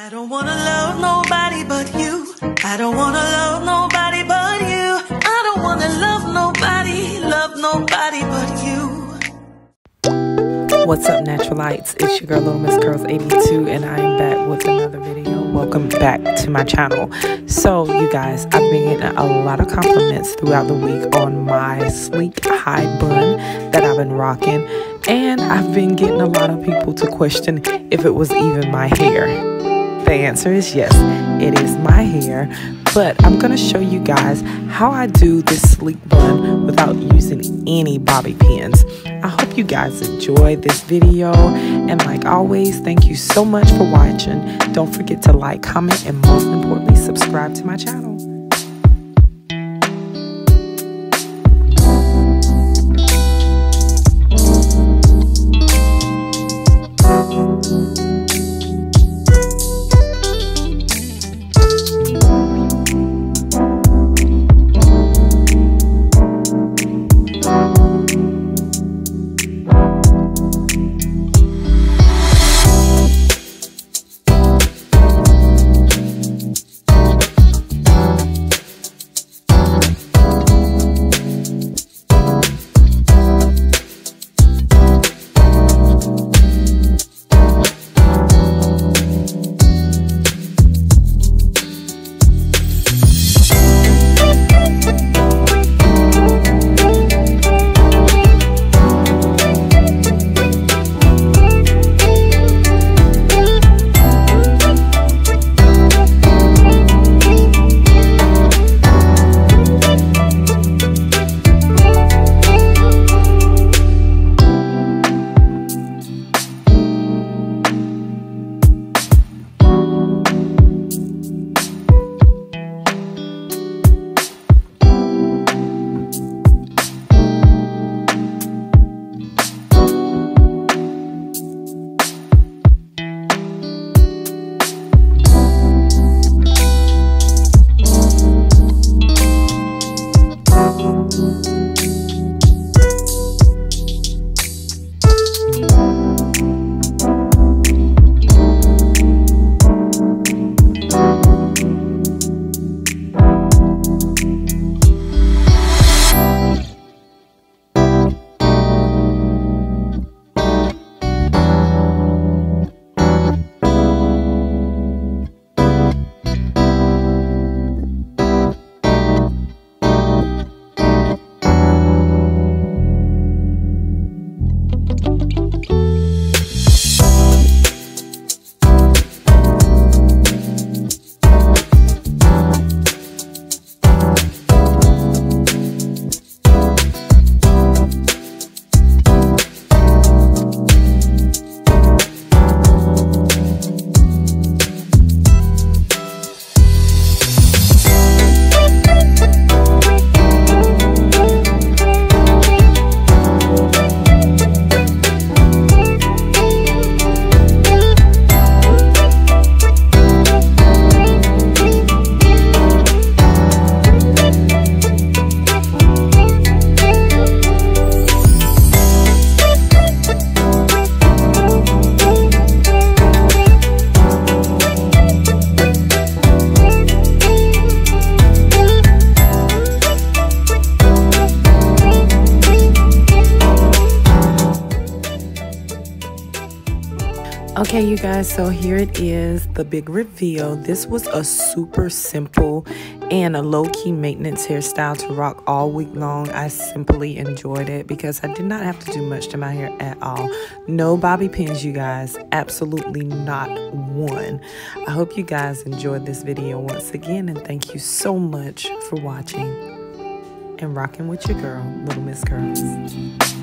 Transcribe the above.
I don't wanna love nobody but you. I don't wanna love nobody but you. I don't wanna love nobody but you. What's up, Naturalites? It's your girl Little Miss Curls82, and I am back with another video. Welcome back to my channel. So, you guys, I've been getting a lot of compliments throughout the week on my sleek high bun that I've been rocking, and I've been getting a lot of people to question if it was even my hair. The answer is yes, it is my hair, but I'm going to show you guys how I do this sleek bun without using any bobby pins. I hope you guys enjoy this video, and like always, thank you so much for watching. Don't forget to like, comment, and most importantly, subscribe to my channel. Okay, you guys, so here it is, the big reveal. This was a super simple and a low-key maintenance hairstyle to rock all week long. I simply enjoyed it because I did not have to do much to my hair at all. No bobby pins, you guys. Absolutely not one. I hope you guys enjoyed this video once again, and thank you so much for watching and rocking with your girl, Little Miss Curls.